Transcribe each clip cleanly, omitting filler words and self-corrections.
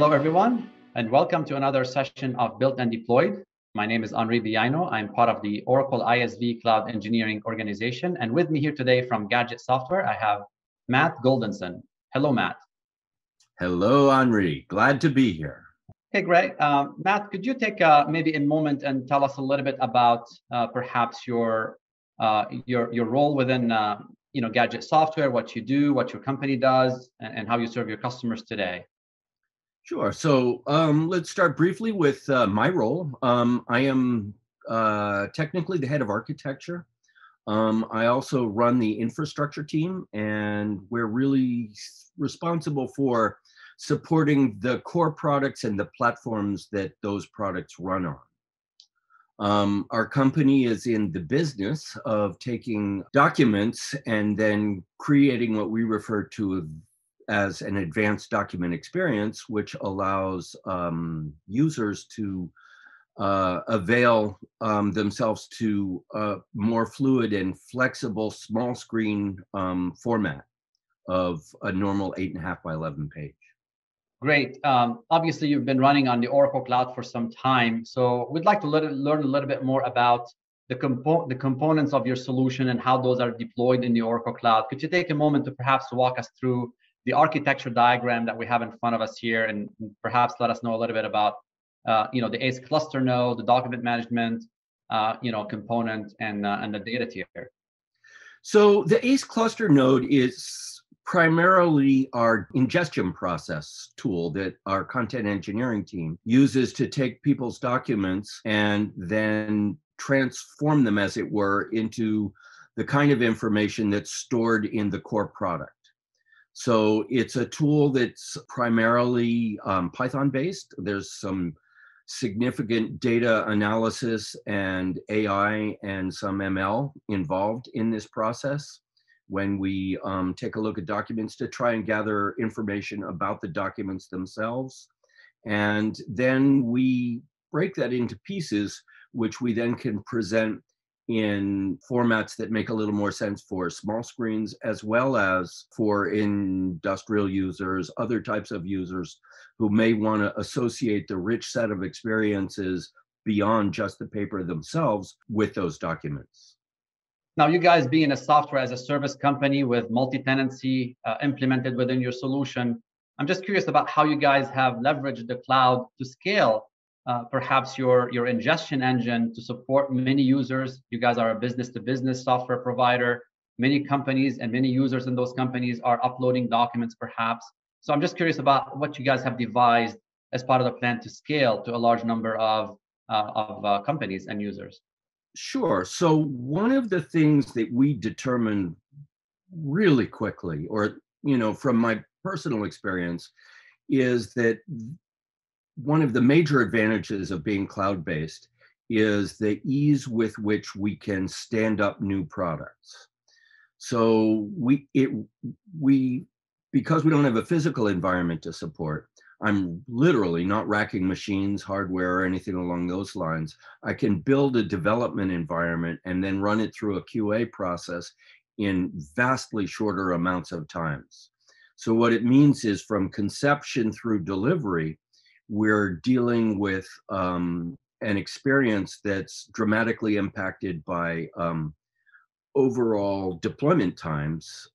Hello, everyone, and welcome to another session of Built and Deployed. My name is Henri Beaino. I'm part of the Oracle ISV Cloud Engineering Organization. And with me here today from Gadget Software, I have Matt Goldenson. Hello, Matt. Hello, Henri. Glad to be here. Okay, great. Matt, could you take maybe a moment and tell us a little bit about perhaps your role within Gadget Software, what you do, what your company does, and how you serve your customers today? Sure. So let's start briefly with my role. I am technically the head of architecture. I also run the infrastructure team, and we're really responsible for supporting the core products and the platforms that those products run on. Our company is in the business of taking documents and then creating what we refer to as an advanced document experience, which allows users to avail themselves to a more fluid and flexible small screen format of a normal 8.5 by 11 page. Great. Obviously, you've been running on the Oracle Cloud for some time, so we'd like to learn a little bit more about the components of your solution and how those are deployed in the Oracle Cloud. Could you take a moment to perhaps walk us through the architecture diagram that we have in front of us here, and perhaps let us know a little bit about the ACE cluster node, the document management component, and the data tier? So the ACE cluster node is primarily our ingestion process tool that our content engineering team uses to take people's documents and then transform them, as it were, into the kind of information that's stored in the core product. So it's a tool that's primarily Python-based. There's some significant data analysis and AI and some ML involved in this process when we take a look at documents to try and gather information about the documents themselves. And then we break that into pieces, which we then can present in formats that make a little more sense for small screens, as well as for industrial users, other types of users who may want to associate the rich set of experiences beyond just the paper themselves with those documents. Now, you guys being a software as a service company with multi-tenancy implemented within your solution, I'm just curious about how you guys have leveraged the cloud to scale perhaps your ingestion engine to support many users. You guys are a business-to-business software provider. Many companies and many users in those companies are uploading documents, perhaps. So I'm just curious about what you guys have devised as part of the plan to scale to a large number of companies and users. Sure. So one of the things that we determined really quickly, or from my personal experience, is that one of the major advantages of being cloud-based is the ease with which we can stand up new products. So because we don't have a physical environment to support, I'm literally not racking machines, hardware, or anything along those lines. I can build a development environment and then run it through a QA process in vastly shorter amounts of times. So what it means is from conception through delivery, we're dealing with an experience that's dramatically impacted by overall deployment times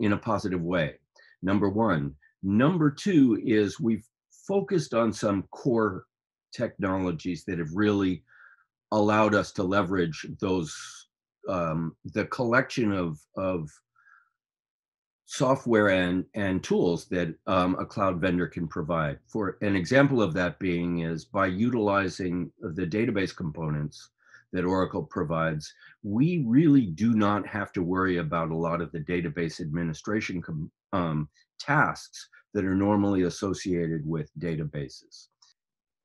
in a positive way, number one. Number two is we've focused on some core technologies that have really allowed us to leverage those, the collection of software and tools that a cloud vendor can provide. For an example of that being is by utilizing the database components that Oracle provides, we really do not have to worry about a lot of the database administration tasks that are normally associated with databases.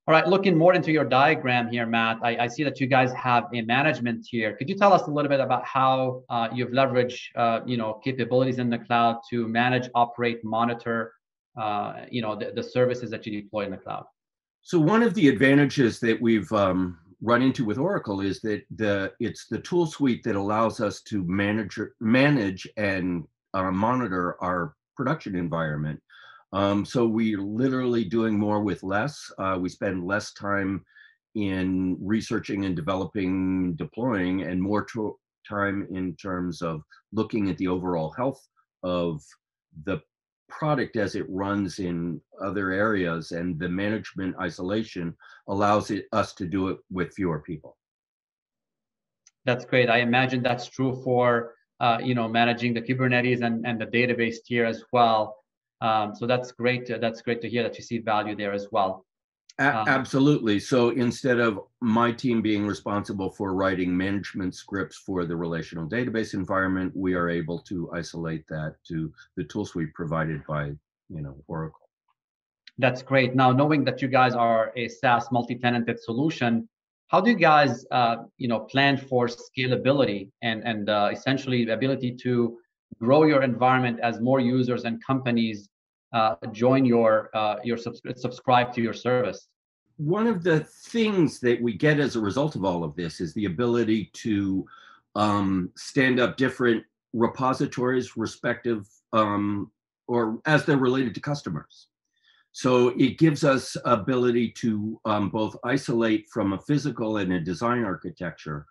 All right, looking more into your diagram here, Matt, I see that you guys have a management tier. Could you tell us a little bit about how you've leveraged, capabilities in the cloud to manage, operate, monitor, the services that you deploy in the cloud? So one of the advantages that we've run into with Oracle is that it's the tool suite that allows us to manage and monitor our production environment So we're literally doing more with less. We spend less time in researching and developing, deploying, and more time in terms of looking at the overall health of the product as it runs in other areas, and the management isolation allows us to do it with fewer people. That's great. I imagine that's true for managing the Kubernetes and the database tier as well. So that's great. That's great to hear that you see value there as well. Absolutely. So instead of my team being responsible for writing management scripts for the relational database environment, we are able to isolate that to the tool suite provided by, Oracle. That's great. Now, knowing that you guys are a SaaS multi-tenanted solution, how do you guys, plan for scalability and essentially the ability to grow your environment as more users and companies join your subscribe to your service? One of the things that we get as a result of all of this is the ability to stand up different repositories, respective or as they're related to customers. So it gives us ability to both isolate from a physical and a design architecture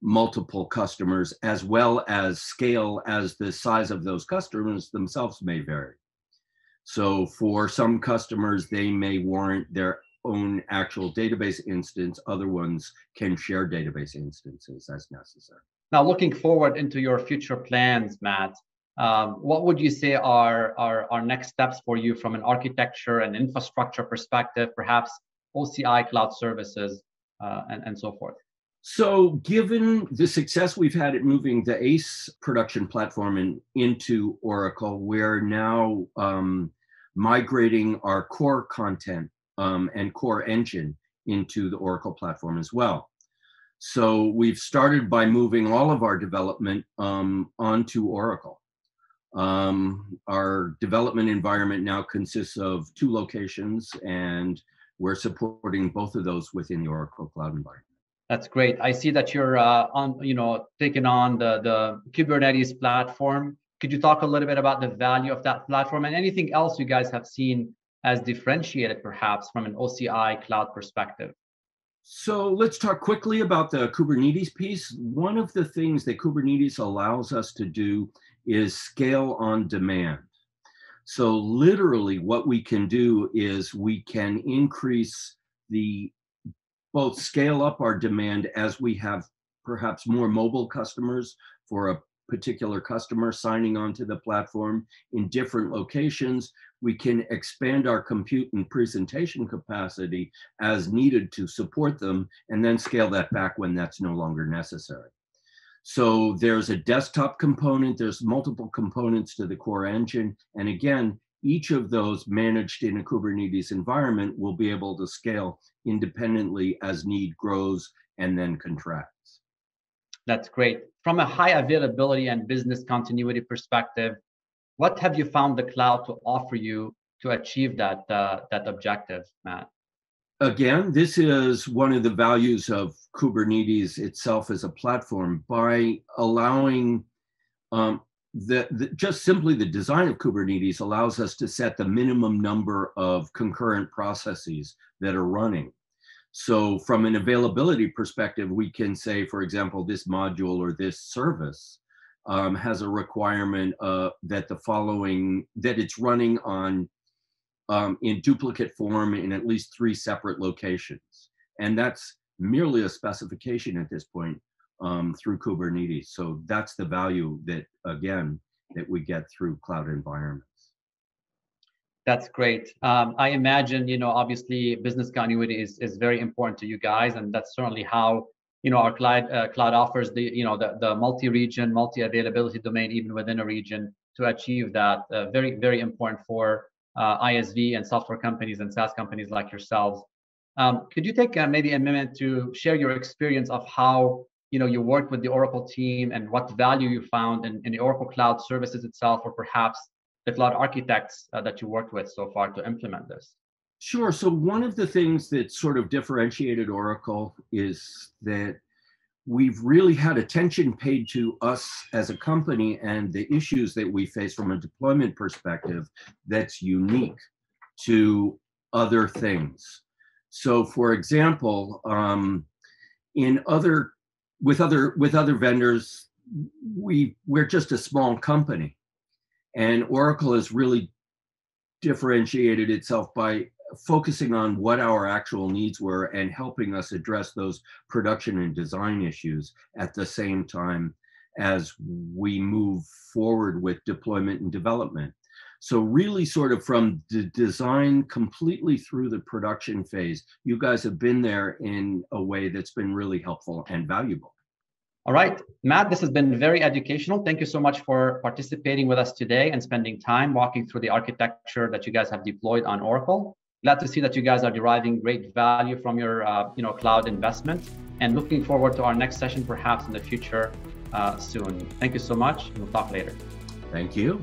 multiple customers, as well as scale as the size of those customers themselves may vary. So for some customers, they may warrant their own actual database instance. Other ones can share database instances as necessary. Now, looking forward into your future plans, Matt, what would you say are next steps for you from an architecture and infrastructure perspective, perhaps OCI cloud services and so forth? So given the success we've had at moving the ACE production platform into Oracle, we're now migrating our core content and core engine into the Oracle platform as well. So we've started by moving all of our development onto Oracle. Our development environment now consists of 2 locations, and we're supporting both of those within the Oracle Cloud environment. That's great. I see that you're taking on the Kubernetes platform. Could you talk a little bit about the value of that platform and anything else you guys have seen as differentiated, perhaps from an OCI cloud perspective? So let's talk quickly about the Kubernetes piece. One of the things that Kubernetes allows us to do is scale on demand. So literally what we can do is we can increase both scale up our demand as we have perhaps more mobile customers for a particular customer signing onto the platform in different locations. We can expand our compute and presentation capacity as needed to support them, and then scale that back when that's no longer necessary. So there's a desktop component, there's multiple components to the core engine. And again, each of those managed in a Kubernetes environment will be able to scale independently as need grows and then contracts. That's great. From a high availability and business continuity perspective, what have you found the cloud to offer you to achieve that, that objective, Matt? Again, this is one of the values of Kubernetes itself as a platform. By allowing just simply the design of Kubernetes allows us to set the minimum number of concurrent processes that are running. So from an availability perspective, we can say, for example, this module or this service has a requirement that it's running on in duplicate form in at least 3 separate locations. And that's merely a specification at this point. Through Kubernetes. So that's the value that, again, that we get through cloud environments. That's great. I imagine, obviously business continuity is very important to you guys. And that's certainly how, our cloud offers the multi-region, multi-availability domain, even within a region, to achieve that. Very, very important for ISV and software companies and SaaS companies like yourselves. Could you take maybe a minute to share your experience of how you worked with the Oracle team and what value you found in the Oracle Cloud services itself, or perhaps the cloud architects that you worked with so far to implement this? Sure. So one of the things that sort of differentiated Oracle is that we've really had attention paid to us as a company and the issues that we face from a deployment perspective that's unique to other things. So for example, with other vendors, we're just a small company, and Oracle has really differentiated itself by focusing on what our actual needs were and helping us address those production and design issues at the same time as we move forward with deployment and development. So really sort of from the design completely through the production phase, you guys have been there in a way that's been really helpful and valuable. All right, Matt, this has been very educational. Thank you so much for participating with us today and spending time walking through the architecture that you guys have deployed on Oracle. Glad to see that you guys are deriving great value from your cloud investment, and looking forward to our next session, perhaps in the future soon. Thank you so much, and we'll talk later. Thank you.